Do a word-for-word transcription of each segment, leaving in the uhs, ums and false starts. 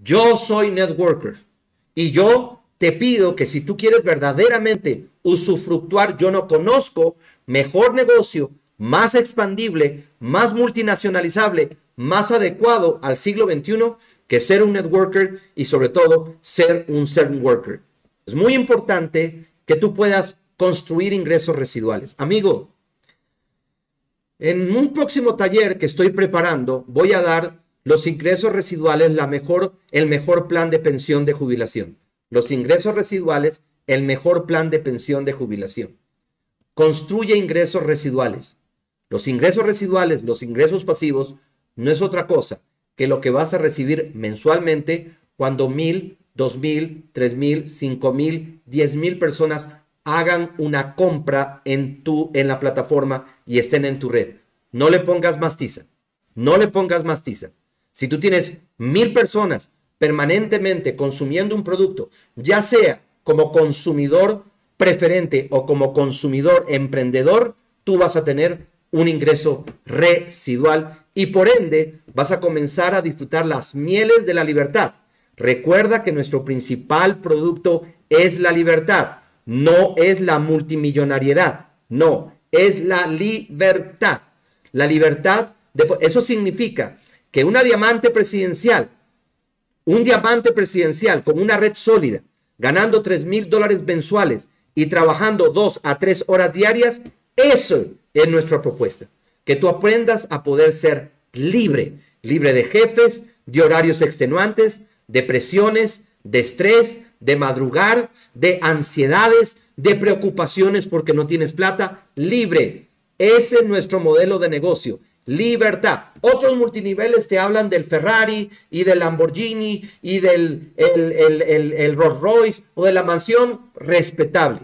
Yo soy networker y yo te pido que si tú quieres verdaderamente usufructuar, yo no conozco mejor negocio, más expandible, más multinacionalizable, más adecuado al siglo veintiuno que ser un networker y sobre todo ser un service worker. Es muy importante que tú puedas construir ingresos residuales. Amigo, en un próximo taller que estoy preparando voy a dar los ingresos residuales, la mejor, el mejor plan de pensión de jubilación. Los ingresos residuales, el mejor plan de pensión de jubilación. Construye ingresos residuales. Los ingresos residuales, los ingresos pasivos, no es otra cosa que lo que vas a recibir mensualmente cuando mil, dos mil, tres mil, cinco mil, diez mil personas hagan una compra en, tu, en la plataforma y estén en tu red. No le pongas más tiza. No le pongas más tiza. Si tú tienes mil personas permanentemente consumiendo un producto, ya sea como consumidor preferente o como consumidor emprendedor, tú vas a tener un ingreso residual y por ende vas a comenzar a disfrutar las mieles de la libertad. Recuerda que nuestro principal producto es la libertad, no es la multimillonariedad, no, es la libertad. La libertad, de, eso significa que una diamante presidencial, un diamante presidencial con una red sólida, ganando tres mil dólares mensuales y trabajando dos a tres horas diarias, eso es nuestra propuesta. Que tú aprendas a poder ser libre, libre de jefes, de horarios extenuantes, de presiones, de estrés, de madrugar, de ansiedades, de preocupaciones porque no tienes plata, libre. Ese es nuestro modelo de negocio. Libertad. Otros multiniveles te hablan del Ferrari y del Lamborghini y del el, el, el, el Rolls Royce o de la mansión. Respetable.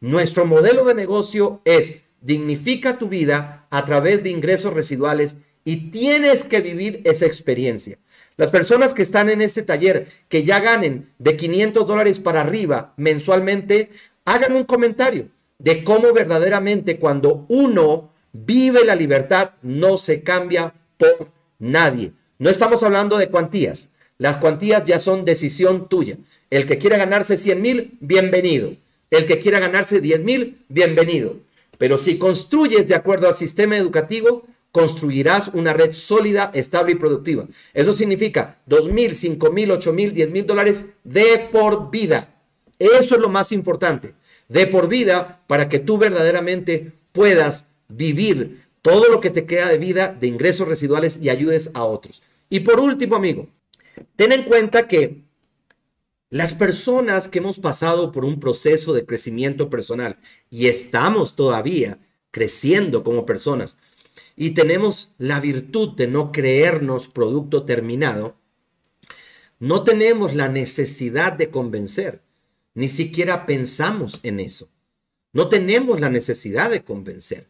Nuestro modelo de negocio es dignifica tu vida a través de ingresos residuales y tienes que vivir esa experiencia. Las personas que están en este taller que ya ganen de quinientos dólares para arriba mensualmente, hagan un comentario de cómo verdaderamente cuando uno vive la libertad, no se cambia por nadie. No estamos hablando de cuantías. Las cuantías ya son decisión tuya. El que quiera ganarse cien mil, bienvenido. El que quiera ganarse diez mil, bienvenido. Pero si construyes de acuerdo al sistema educativo, construirás una red sólida, estable y productiva. Eso significa dos mil, cinco mil, ocho mil, diez mil dólares de por vida. Eso es lo más importante. De por vida para que tú verdaderamente puedas vivir todo lo que te queda de vida, de ingresos residuales y ayudes a otros. Y por último, amigo, ten en cuenta que las personas que hemos pasado por un proceso de crecimiento personal y estamos todavía creciendo como personas y tenemos la virtud de no creernos producto terminado, no tenemos la necesidad de convencer, ni siquiera pensamos en eso. No tenemos la necesidad de convencer.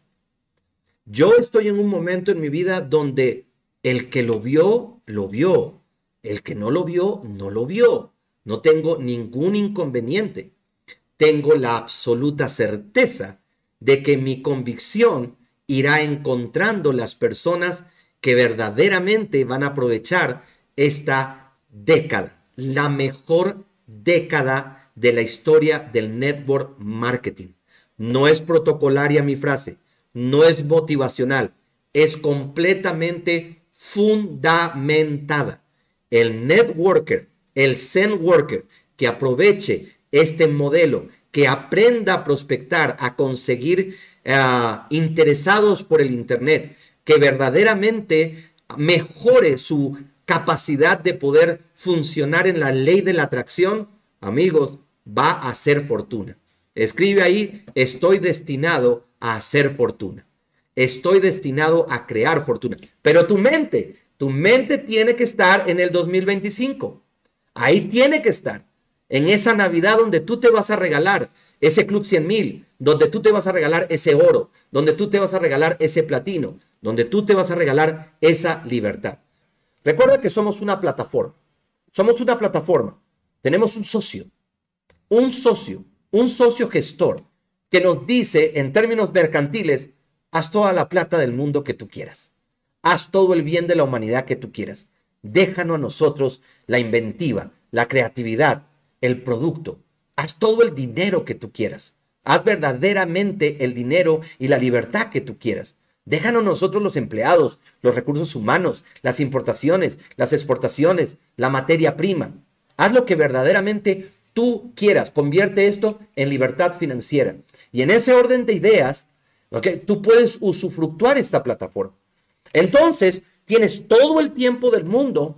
Yo estoy en un momento en mi vida donde el que lo vio, lo vio. El que no lo vio, no lo vio. No tengo ningún inconveniente. Tengo la absoluta certeza de que mi convicción irá encontrando las personas que verdaderamente van a aprovechar esta década. La mejor década de la historia del network marketing. No es protocolaria mi frase. No es motivacional, es completamente fundamentada. El networker, el zen worker que aproveche este modelo, que aprenda a prospectar, a conseguir uh, interesados por el internet, que verdaderamente mejore su capacidad de poder funcionar en la ley de la atracción, amigos, va a hacer fortuna. Escribe ahí, estoy destinado a hacer fortuna. Estoy destinado a crear fortuna. Pero tu mente, tu mente tiene que estar en el dos mil veinticinco. Ahí tiene que estar. En esa Navidad donde tú te vas a regalar ese Club cien mil, donde tú te vas a regalar ese oro, donde tú te vas a regalar ese platino, donde tú te vas a regalar esa libertad. Recuerda que somos una plataforma. Somos una plataforma. Tenemos un socio. Un socio. Un socio gestor. Que nos dice en términos mercantiles, haz toda la plata del mundo que tú quieras. Haz todo el bien de la humanidad que tú quieras. Déjanos a nosotros la inventiva, la creatividad, el producto. Haz todo el dinero que tú quieras. Haz verdaderamente el dinero y la libertad que tú quieras. Déjanos nosotros los empleados, los recursos humanos, las importaciones, las exportaciones, la materia prima. Haz lo que verdaderamente tú quieras. Convierte esto en libertad financiera. Y en ese orden de ideas, ¿okay?, tú puedes usufructuar esta plataforma. Entonces, tienes todo el tiempo del mundo,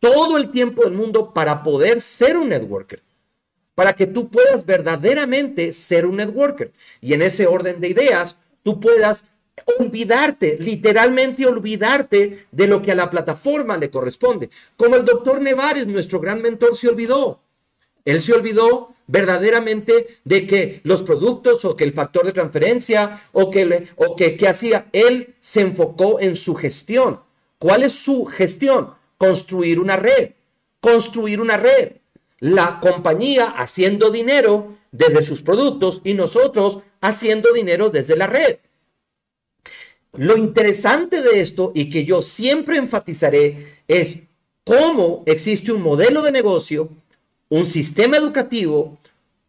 todo el tiempo del mundo para poder ser un networker. Para que tú puedas verdaderamente ser un networker. Y en ese orden de ideas, tú puedas olvidarte, literalmente olvidarte de lo que a la plataforma le corresponde. Como el doctor Nevares, nuestro gran mentor, se olvidó. Él se olvidó verdaderamente de que los productos o que el factor de transferencia o que, le, o que, que hacía, él se enfocó en su gestión. ¿Cuál es su gestión? Construir una red. Construir una red. La compañía haciendo dinero desde sus productos y nosotros haciendo dinero desde la red. Lo interesante de esto y que yo siempre enfatizaré es cómo existe un modelo de negocio, un sistema educativo,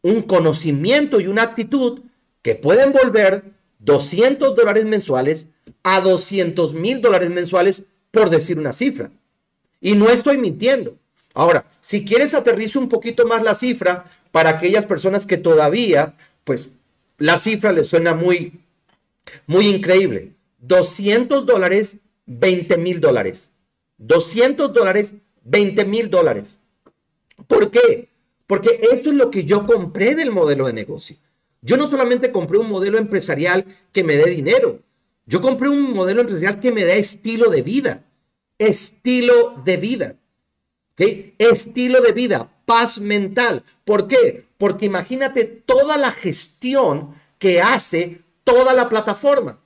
un conocimiento y una actitud que pueden volver doscientos dólares mensuales a doscientos mil dólares mensuales, por decir una cifra. Y no estoy mintiendo. Ahora, si quieres aterrizo un poquito más la cifra para aquellas personas que todavía, pues, la cifra les suena muy, muy increíble. doscientos dólares, veinte mil dólares. doscientos dólares, veinte mil dólares. ¿Por qué? Porque esto es lo que yo compré del modelo de negocio. Yo no solamente compré un modelo empresarial que me dé dinero. Yo compré un modelo empresarial que me dé estilo de vida. Estilo de vida. ¿Okay? Estilo de vida. Paz mental. ¿Por qué? Porque imagínate toda la gestión que hace toda la plataforma.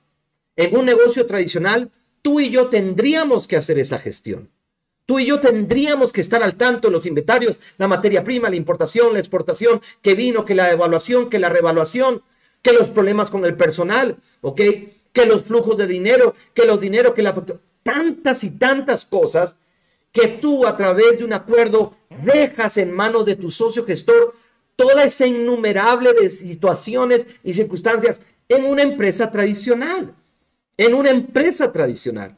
En un negocio tradicional, tú y yo tendríamos que hacer esa gestión. Tú y yo tendríamos que estar al tanto de los inventarios, la materia prima, la importación, la exportación, que vino, que la devaluación, que la revaluación, que los problemas con el personal, ¿ok? Que los flujos de dinero, que los dineros, que la facturación. Tantas y tantas cosas que tú a través de un acuerdo dejas en manos de tu socio gestor toda esa innumerable de situaciones y circunstancias en una empresa tradicional. En una empresa tradicional.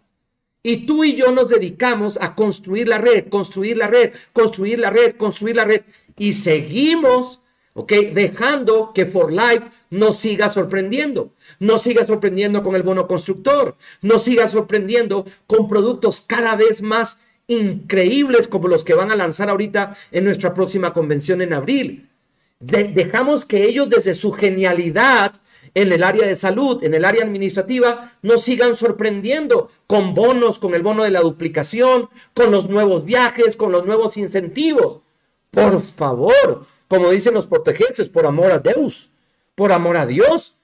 Y tú y yo nos dedicamos a construir la red, construir la red, construir la red, construir la red. Y seguimos, ¿ok?, dejando que For Life nos siga sorprendiendo. Nos siga sorprendiendo con el bono constructor. Nos siga sorprendiendo con productos cada vez más increíbles como los que van a lanzar ahorita en nuestra próxima convención en abril. De- dejamos que ellos desde su genialidad en el área de salud, en el área administrativa, nos sigan sorprendiendo con bonos, con el bono de la duplicación, con los nuevos viajes, con los nuevos incentivos. Por favor, como dicen los portugueses, por amor a Dios, por amor a Dios,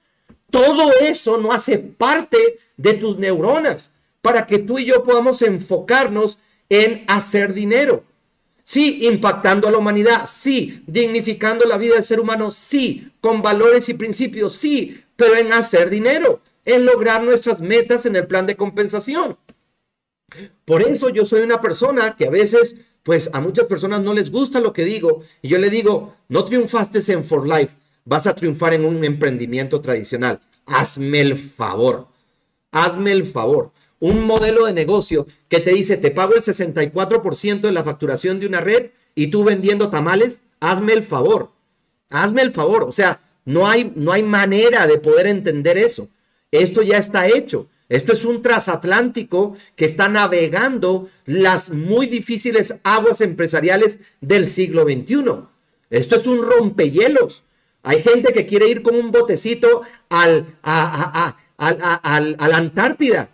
todo eso no hace parte de tus neuronas para que tú y yo podamos enfocarnos en hacer dinero. Sí, impactando a la humanidad, sí, dignificando la vida del ser humano, sí, con valores y principios, sí, pero en hacer dinero, en lograr nuestras metas en el plan de compensación. Por eso yo soy una persona que a veces, pues a muchas personas no les gusta lo que digo, y yo le digo, no triunfaste en For Life, vas a triunfar en un emprendimiento tradicional. Hazme el favor, hazme el favor. Un modelo de negocio que te dice, te pago el sesenta y cuatro por ciento de la facturación de una red y tú vendiendo tamales, hazme el favor. Hazme el favor. O sea, no hay, no hay manera de poder entender eso. Esto ya está hecho. Esto es un transatlántico que está navegando las muy difíciles aguas empresariales del siglo veintiuno. Esto es un rompehielos. Hay gente que quiere ir con un botecito al, a, a, a, al, a, al, a la Antártida.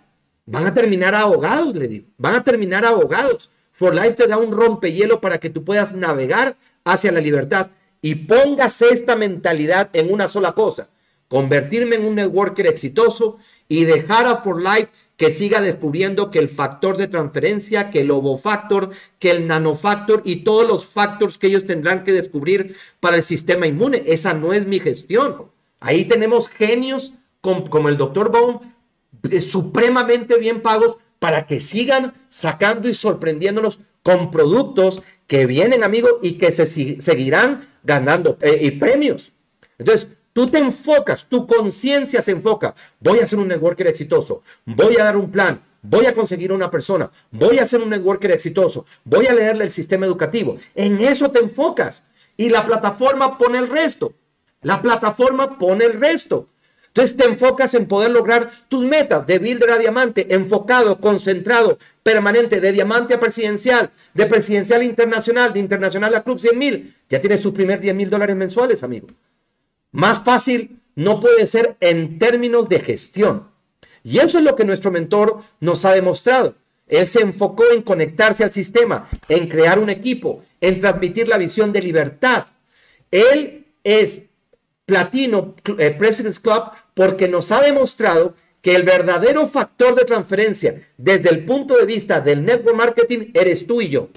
Van a terminar ahogados, le digo. Van a terminar ahogados. For Life te da un rompehielo para que tú puedas navegar hacia la libertad. Y pongas esta mentalidad en una sola cosa. Convertirme en un networker exitoso y dejar a For Life que siga descubriendo que el factor de transferencia, que el ovofactor, que el nanofactor y todos los factors que ellos tendrán que descubrir para el sistema inmune. Esa no es mi gestión. Ahí tenemos genios como el doctor Bone, supremamente bien pagos para que sigan sacando y sorprendiéndonos con productos que vienen, amigos, y que se seguirán ganando eh, y premios. Entonces, tú te enfocas, tu conciencia se enfoca. Voy a hacer un networker exitoso, voy a dar un plan, voy a conseguir una persona, voy a hacer un networker exitoso, voy a leerle el sistema educativo. En eso te enfocas y la plataforma pone el resto. La plataforma pone el resto. Entonces te enfocas en poder lograr tus metas de builder a diamante, enfocado, concentrado, permanente, de diamante a presidencial, de presidencial a internacional, de internacional a club cien mil. Ya tienes tus primer diez mil dólares mensuales, amigo. Más fácil no puede ser en términos de gestión. Y eso es lo que nuestro mentor nos ha demostrado. Él se enfocó en conectarse al sistema, en crear un equipo, en transmitir la visión de libertad. Él es Platino eh, President's Club porque nos ha demostrado que el verdadero factor de transferencia desde el punto de vista del network marketing eres tú y yo.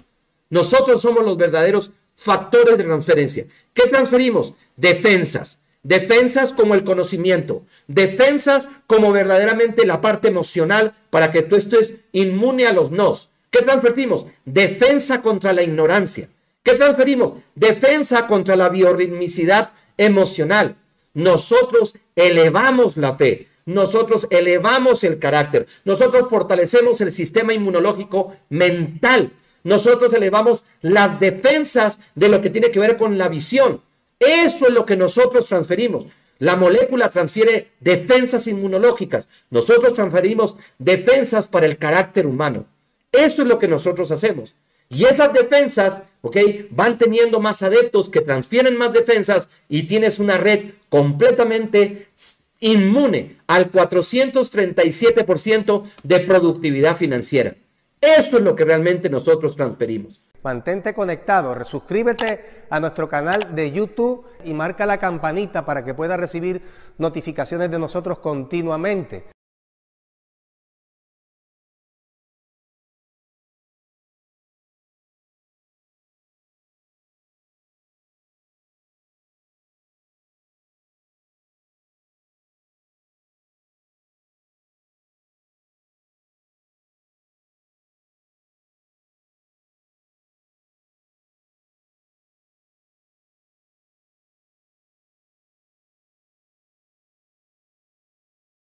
Nosotros somos los verdaderos factores de transferencia. ¿Qué transferimos? Defensas. Defensas como el conocimiento, defensas como verdaderamente la parte emocional para que tú estés inmune a los nos. ¿Qué transferimos? Defensa contra la ignorancia. ¿Qué transferimos? Defensa contra la biorritmicidad emocional. Nosotros elevamos la fe, nosotros elevamos el carácter, nosotros fortalecemos el sistema inmunológico mental, nosotros elevamos las defensas de lo que tiene que ver con la visión. Eso es lo que nosotros transferimos. La molécula transfiere defensas inmunológicas. Nosotros transferimos defensas para el carácter humano. Eso es lo que nosotros hacemos. Y esas defensas, ¿ok? Van teniendo más adeptos que transfieren más defensas y tienes una red completamente inmune al cuatrocientos treinta y siete por ciento de productividad financiera. Eso es lo que realmente nosotros transferimos. Mantente conectado, suscríbete a nuestro canal de YouTube y marca la campanita para que puedas recibir notificaciones de nosotros continuamente.